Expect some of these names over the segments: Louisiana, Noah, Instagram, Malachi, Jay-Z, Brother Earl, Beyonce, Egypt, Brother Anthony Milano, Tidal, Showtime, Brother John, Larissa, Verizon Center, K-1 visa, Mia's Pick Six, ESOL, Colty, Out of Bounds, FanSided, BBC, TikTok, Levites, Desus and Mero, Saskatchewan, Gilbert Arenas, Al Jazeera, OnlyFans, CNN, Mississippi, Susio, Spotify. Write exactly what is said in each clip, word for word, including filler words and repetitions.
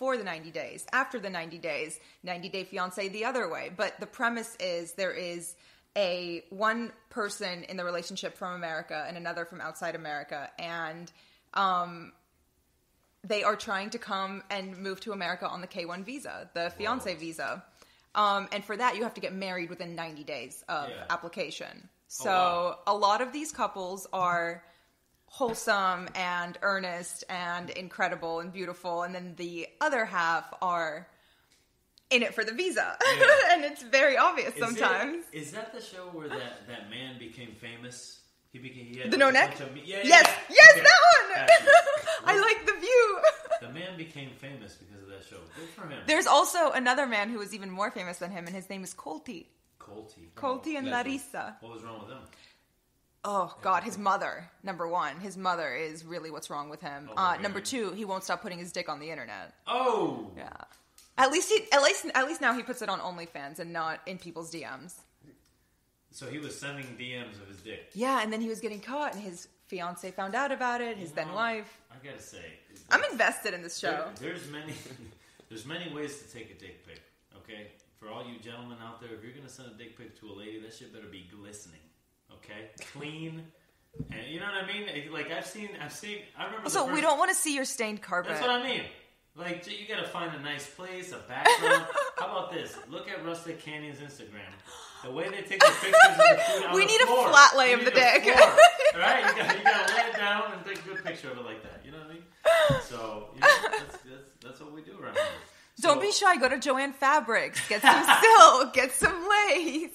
for the ninety days, after the ninety days, ninety day fiancé the other way. But the premise is there is a one person in the relationship from America and another from outside America, and um, they are trying to come and move to America on the K one visa, the fiancé visa. Um, and for that, you have to get married within ninety days of yeah. application. So oh, wow. a lot of these couples are wholesome and earnest and incredible and beautiful. And then the other half are in it for the visa. Yeah. And it's very obvious is sometimes. It, is that the show where that, that man became famous? He became he had The No Neck? Of, yeah, yes, yeah. yes, okay. that one! I like The View. The man became famous because of that show. Good for him. There's also another man who was even more famous than him, and his name is Colty. Colty. Colty and Larissa. What was wrong with them? Oh, God, his mother, number one. His mother is really what's wrong with him. Oh, uh, number two, he won't stop putting his dick on the internet. Oh! Yeah. At least he, at least, at least now he puts it on OnlyFans and not in people's D Ms. So he was sending D Ms of his dick. Yeah, and then he was getting caught, and his fiancée found out about it, his you know, then wife. I gotta say, I'm invested in this show. There, there's many, there's many ways to take a dick pic. Okay, for all you gentlemen out there, if you're gonna send a dick pic to a lady, that shit better be glistening. Okay, clean. And you know what I mean? Like I've seen, I've seen. I remember. Also, first, we don't want to see your stained carpet. That's what I mean. Like, you gotta find a nice place, a background. How about this? Look at Rustic Canyon's Instagram. The way they take the pictures of the food on we the need floor. A flat lay you of the dick. Alright? You gotta, you gotta lay it down and take a good picture of it like that. You know what I mean? So, you know, that's, that's, that's what we do around here. So, don't be shy. Go to Joann Fabrics. Get some silk. Get some lace.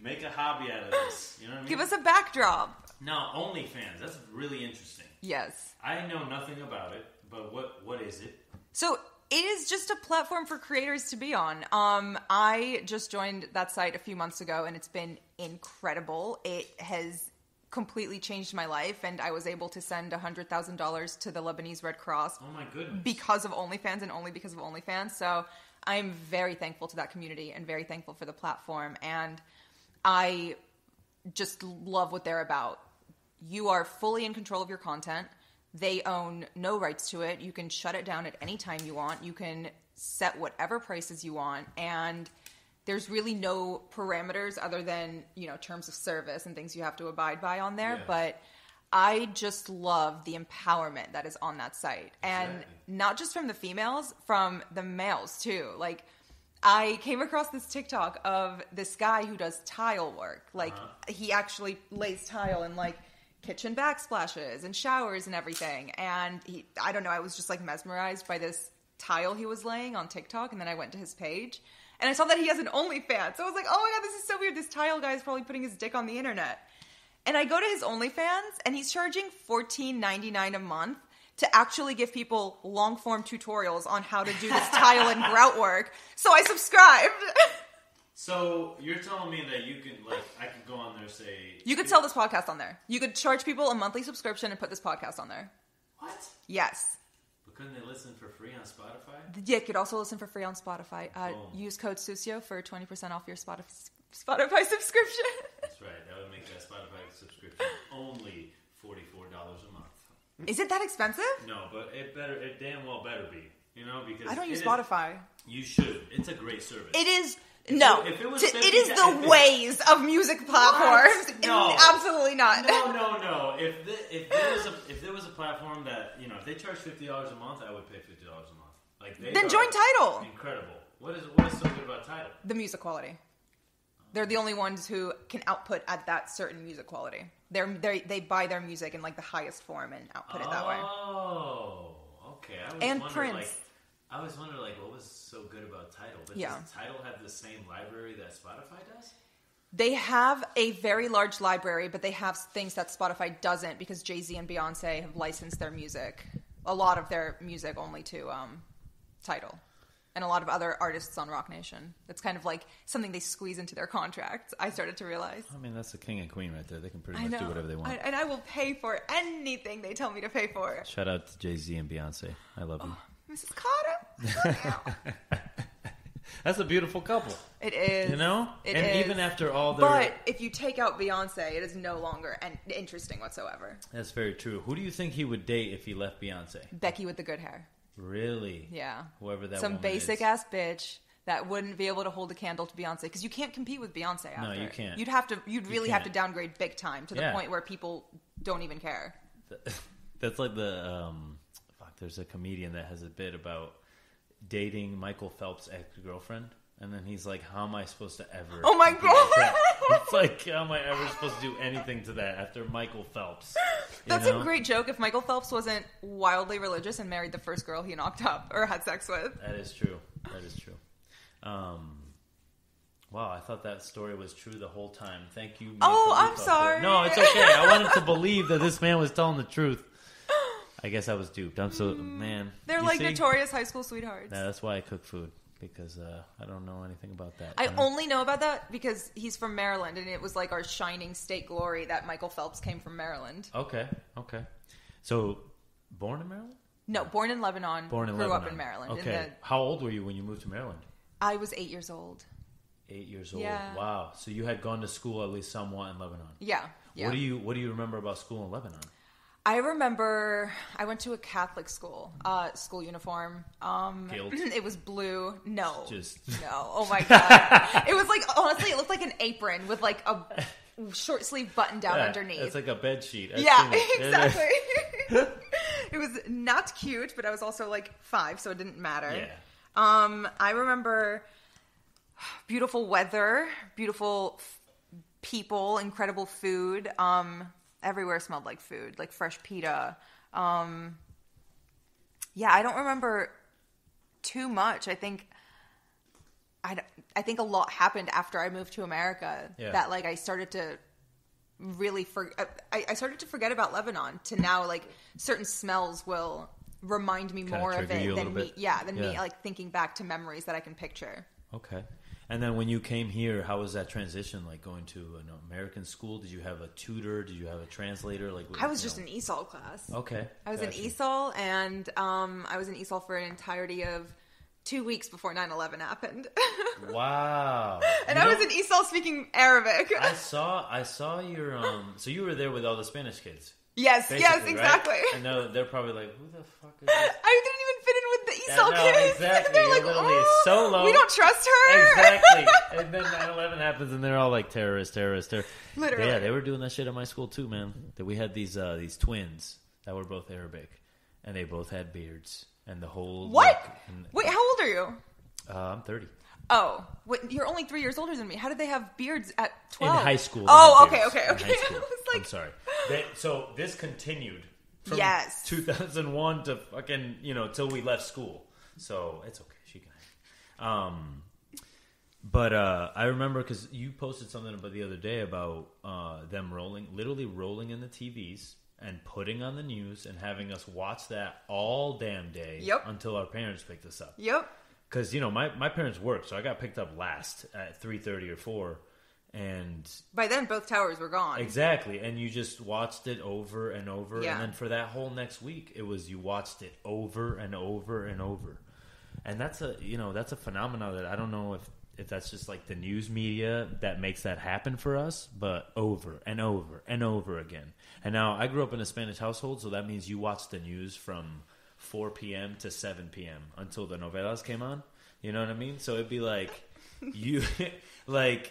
Make a hobby out of this. You know what I mean? Give us a backdrop. Now, OnlyFans. That's really interesting. Yes. I know nothing about it, but what what is it? So it is just a platform for creators to be on. Um, I just joined that site a few months ago, and it's been incredible. It has completely changed my life, and I was able to send one hundred thousand dollars to the Lebanese Red Cross. Oh, my goodness. Because of OnlyFans and only because of OnlyFans. So I'm very thankful to that community and very thankful for the platform, and I just love what they're about. You are fully in control of your content. They own no rights to it. You can shut it down at any time you want. You can set whatever prices you want. And there's really no parameters other than, you know, terms of service and things you have to abide by on there. Yeah. But I just love the empowerment that is on that site. And exactly. Not just from the females, from the males too. Like, I came across this TikTok of this guy who does tile work. Like, uh-huh. He actually lays tile and, like, kitchen backsplashes and showers and everything. And he, I don't know, I was just like mesmerized by this tile he was laying on TikTok. And then I went to his page and I saw that he has an OnlyFans. So I was like, oh my God, this is so weird. This tile guy is probably putting his dick on the internet. And I go to his OnlyFans and he's charging fourteen ninety-nine a month to actually give people long form tutorials on how to do this tile and grout work. So I subscribed. So you're telling me that you can, like, I could go on there, say... You could sell this podcast on there. You could charge people a monthly subscription and put this podcast on there. What? Yes. But couldn't they listen for free on Spotify? Yeah, you could also listen for free on Spotify. Uh, oh. Use code Susio for twenty percent off your Spotify, Spotify subscription. That's right. That would make that Spotify subscription only forty-four dollars a month. Is it that expensive? No, but it better, it damn well better be. You know, because... I don't use Spotify. Is, you should. It's a great service. It is... No, if it, was fifty, it is the it, ways of music platforms. No. Absolutely not. No, no, no. If the, if there was a if there was a platform that, you know, if they charge fifty dollars a month, I would pay fifty dollars a month. Like they then join Tidal. Incredible. What is what is so good about Tidal? The music quality. They're the only ones who can output at that certain music quality. They're they they buy their music in like the highest form and output oh, it that way. Oh, okay. I was and Prince. Like, I always wonder, like, what was so good about Tidal? But yeah. Does Tidal have the same library that Spotify does? They have a very large library, but they have things that Spotify doesn't because Jay-Z and Beyonce have licensed their music, a lot of their music only to um, Tidal, and a lot of other artists on Roc Nation. It's kind of like something they squeeze into their contract, I started to realize. I mean, that's the king and queen right there. They can pretty I much know. do whatever they want. I, and I will pay for anything they tell me to pay for. Shout out to Jay-Z and Beyonce. I love them. Oh. Missus Carter. That's a beautiful couple. It is. You know? It and is. Even after all their... But if you take out Beyonce, it is no longer an- interesting whatsoever. That's very true. Who do you think he would date if he left Beyonce? Becky with the good hair. Really? Yeah. Whoever that Some woman basic is. ass bitch that wouldn't be able to hold a candle to Beyonce, because you can't compete with Beyonce after. No, you can't. You'd have to. You'd really you have to downgrade big time to the yeah. point where people don't even care. That's like the um, fuck. There's a comedian that has a bit about dating Michael Phelps' ex-girlfriend. And then he's like, how am I supposed to ever... Oh, my God. It's like, how am I ever supposed to do anything to that after Michael Phelps? That's know? a great joke. If Michael Phelps wasn't wildly religious and married the first girl he knocked up or had sex with. That is true. That is true. Um, wow, I thought that story was true the whole time. Thank you. Oh, I'm sorry. No, it's okay. I wanted to believe that this man was telling the truth. I guess I was duped. I'm so... Mm, man. They're you like see? notorious high school sweethearts. Yeah, that's why I cook food. Because uh, I don't know anything about that. I don't... only know about that because he's from Maryland, and it was like our shining state glory that Michael Phelps came from Maryland. Okay, okay. So, born in Maryland? No, born in Lebanon. Born in grew Lebanon. Grew up in Maryland. Okay. In the... How old were you when you moved to Maryland? I was eight years old. Eight years old. Yeah. Wow. So you had gone to school at least somewhat in Lebanon. Yeah. yeah. What do you What do you remember about school in Lebanon? I remember I went to a Catholic school, uh, school uniform. Um, it was blue. No, Just. no. Oh my God. It was like, honestly, it looked like an apron with like a short sleeve button down yeah, underneath. It's like a bed sheet. I've yeah, it. exactly. It was not cute, but I was also like five, so it didn't matter. Yeah. Um, I remember beautiful weather, beautiful f- people, incredible food. Um, Everywhere smelled like food, like fresh pita. Um, yeah, I don't remember too much. I think I, I think a lot happened after I moved to America yeah. that like I started to really for, I, I started to forget about Lebanon to now like certain smells will remind me Kinda more of it than me. Bit. Yeah, than yeah. me like thinking back to memories that I can picture. Okay. And then when you came here, how was that transition? Like going to an American school? Did you have a tutor? Did you have a translator? Like I was just know? an E S O L class. Okay. I was gotcha. in E S O L, and um, I was in E S O L for an entirety of two weeks before nine eleven happened. Wow. And you I know, was in E S O L speaking Arabic. I saw I saw your... Um, so you were there with all the Spanish kids. Yes, yes, exactly. Right? I know they're probably like, who the fuck is this? I didn't even fit in with the E S O L yeah, no, kids. Exactly. They're like, oh, solo. We don't trust her. Exactly. And then nine eleven happens, and they're all like, terrorist, terrorist, terrorist. Literally. Yeah, they were doing that shit at my school too, man. That we had these uh, these twins that were both Arabic, and they both had beards, and the whole what? Like, and, Wait, how old are you? Uh, I'm thirty. Oh, wait, you're only three years older than me. How did they have beards at twelve? In high school. Oh, okay, okay, okay. I was like... I'm sorry. They, so this continued from yes. two thousand one to fucking, you know, till we left school. So it's okay. She can hang. Um, but uh, I remember because you posted something about the other day about uh, them rolling, literally rolling in the T Vs and putting on the news and having us watch that all damn day yep. until our parents picked us up. Yep. Because, you know, my, my parents worked, so I got picked up last at three thirty or four. And by then, both towers were gone. Exactly. And you just watched it over and over. Yeah. And then for that whole next week, it was you watched it over and over and over. And that's a, you know, that's a phenomenon that I don't know if, if that's just like the news media that makes that happen for us. But over and over and over again. And now I grew up in a Spanish household, so that means you watch the news from four p.m. to seven p.m. until the novelas came on. You know what I mean? So it'd be like you, like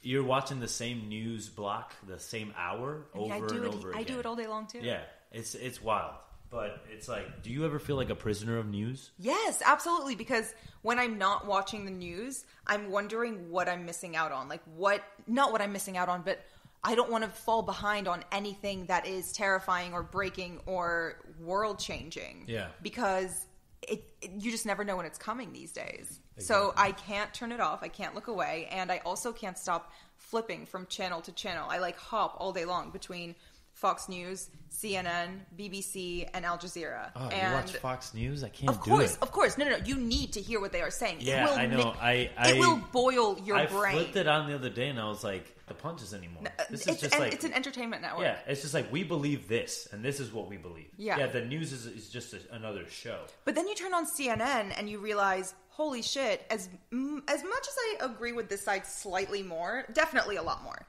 you're watching the same news block, the same hour over yeah, and it, over again. I do it all day long too. Yeah, it's it's wild, but it's like, do you ever feel like a prisoner of news? Yes, absolutely. Because when I'm not watching the news, I'm wondering what I'm missing out on. Like what? Not what I'm missing out on, but I don't want to fall behind on anything that is terrifying or breaking or world changing. Yeah. Because it, it, you just never know when it's coming these days. Exactly. So I can't turn it off. I can't look away. And I also can't stop flipping from channel to channel. I like hop all day long between Fox News, C N N, B B C, and Al Jazeera. Oh, and you watch Fox News? I can't do it. Of course, of course. No, no, no. You need to hear what they are saying. Yeah, it will I know. Make, I, I, it will boil your I brain. I flipped it on the other day, and I was like, the punches anymore. No, this is just an, like... It's an entertainment network. Yeah, it's just like, we believe this, and this is what we believe. Yeah, yeah the news is, is just a, another show. But then you turn on C N N, and you realize... Holy shit, as m- as much as I agree with this side slightly more, definitely a lot more,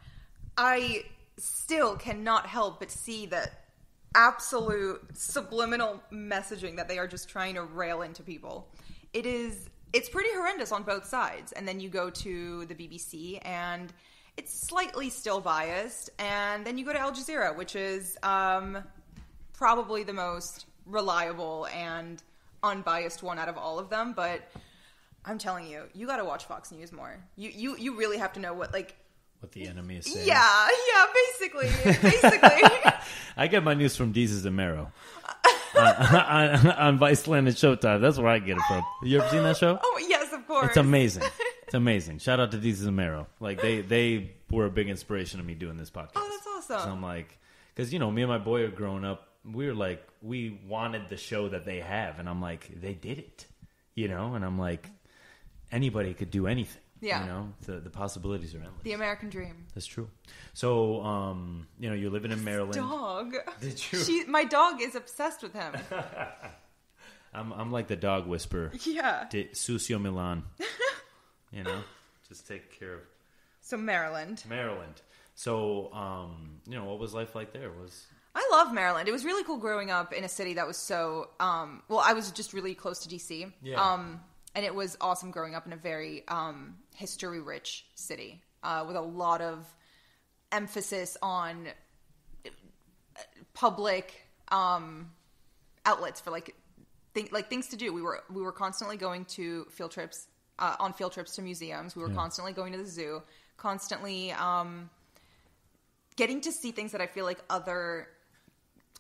I still cannot help but see that absolute subliminal messaging that they are just trying to rail into people. It is, it's pretty horrendous on both sides. And then you go to the B B C and it's slightly still biased. And then you go to Al Jazeera, which is um, probably the most reliable and unbiased one out of all of them. But I'm telling you, you got to watch Fox News more. You, you, you really have to know what, like, what the enemy is saying. Yeah, yeah, basically. Basically. I get my news from Desus and Mero uh, on, on ViceLand and Showtime. That's where I get it from. You ever seen that show? Oh, yes, of course. It's amazing. It's amazing. Shout out to Desus and Mero. Like, they, they were a big inspiration to me doing this podcast. Oh, that's awesome. So I'm like, because, you know, me and my boy are growing up. We were like, we wanted the show that they have. And I'm like, they did it, you know? And I'm like, anybody could do anything. Yeah. You know, the, the possibilities are endless. The American dream. That's true. So, um, you know, you're living in Maryland. This dog. Did you? She, my dog is obsessed with him. I'm I'm like the dog whisperer. Yeah. De, Sucio Milan. You know, just take care of. So Maryland. Maryland. So, um, you know, what was life like there? Was I love Maryland. It was really cool growing up in a city that was so, um, well, I was just really close to D C. Yeah. Um, and it was awesome growing up in a very um, history-rich city uh, with a lot of emphasis on public um, outlets for like th- like things to do. We were we were constantly going to field trips uh, on field trips to museums. We were yeah. constantly going to the zoo, constantly um, getting to see things that I feel like other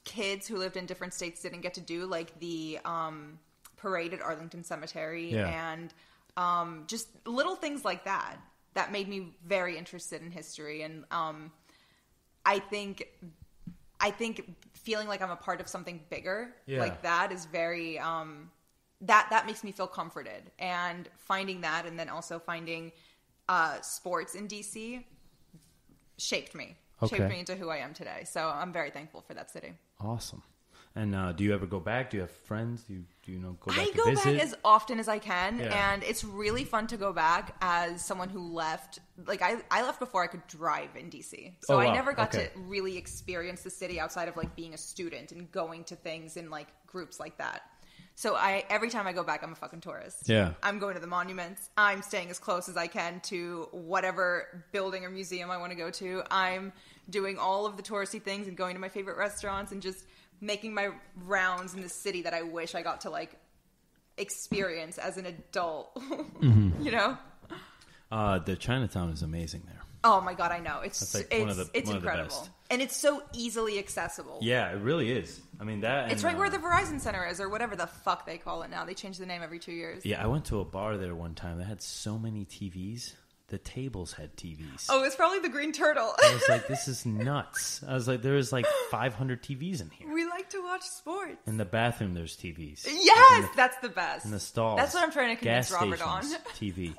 kids who lived in different states didn't get to do, like the. Um, parade at Arlington Cemetery yeah. and um, just little things like that that made me very interested in history. And um, I think I think feeling like I'm a part of something bigger yeah. like that is very um, that that makes me feel comforted. And finding that, and then also finding uh, sports in D C shaped me okay. shaped me into who I am today. So I'm very thankful for that city. Awesome. And uh, do you ever go back? Do you have friends? Do you, do you know, go back I to go visit? Back as often as I can. Yeah. And it's really fun to go back as someone who left. Like, I, I left before I could drive in D C. So oh, wow. I never got okay. to really experience the city outside of, like, being a student and going to things in, like, groups like that. So I every time I go back, I'm a fucking tourist. Yeah. I'm going to the monuments. I'm staying as close as I can to whatever building or museum I want to go to. I'm doing all of the touristy things and going to my favorite restaurants and just making my rounds in the city that I wish I got to, like, experience as an adult, mm-hmm. you know? Uh, the Chinatown is amazing there. Oh, my God, I know. It's like it's, the, it's incredible. And it's so easily accessible. Yeah, it really is. I mean, that... And, it's right uh, where the Verizon Center is, or whatever the fuck they call it now. They change the name every two years. Yeah, I went to a bar there one time. They had so many T Vs. The tables had T Vs. Oh, it's probably the Green Turtle. I was like, this is nuts. I was like, there is like five hundred T Vs in here. We like to watch sports. In the bathroom, there's T Vs. Yes, like the, that's the best. In the stalls. That's what I'm trying to convince Robert on. T V.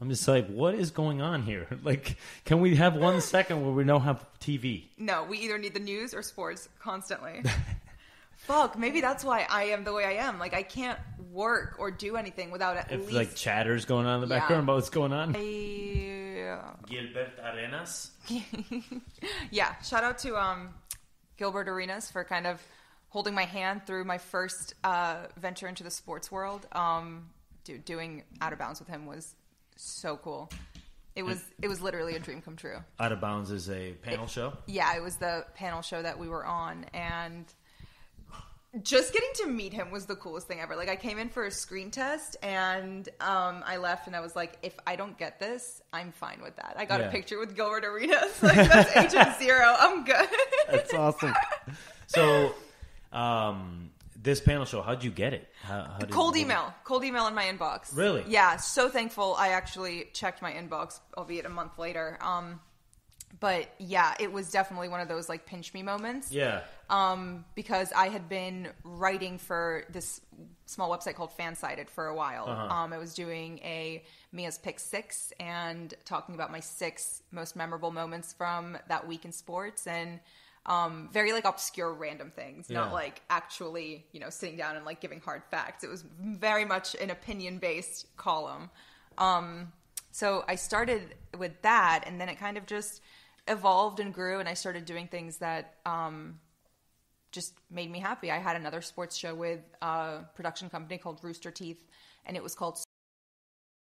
I'm just like, what is going on here? Like, can we have one second where we don't have T V? No, we either need the news or sports constantly. Fuck, maybe that's why I am the way I am. Like, I can't work or do anything without at if, least... If, like, chatter's going on in the yeah. background about what's going on. Yeah. Gilbert Arenas. Yeah. Shout out to um, Gilbert Arenas for kind of holding my hand through my first uh, venture into the sports world. Um, dude, doing Out of Bounds with him was so cool. It was it was literally a dream come true. Out of Bounds is a panel it, show? Yeah, it was the panel show that we were on, and... Just getting to meet him was the coolest thing ever. Like, I came in for a screen test, and um, I left, and I was like, if I don't get this, I'm fine with that. I got yeah. a picture with Gilbert Arenas. Like, that's agent zero. I'm good. That's awesome. So, um, this panel show, how'd you get it? How, how did Cold you, email. It? Cold email in my inbox. Really? Yeah. So thankful I actually checked my inbox, albeit a month later. Um But yeah, it was definitely one of those like pinch me moments. Yeah. Um, because I had been writing for this small website called FanSided for a while. Uh-huh. Um, I was doing a Mia's Pick Six and talking about my six most memorable moments from that week in sports, and um, very like obscure random things, yeah. not like actually, you know, sitting down and like giving hard facts. It was very much an opinion based column. Um, so I started with that, and then it kind of just evolved and grew, and I started doing things that um, just made me happy. I had another sports show with a production company called Rooster Teeth, and it was called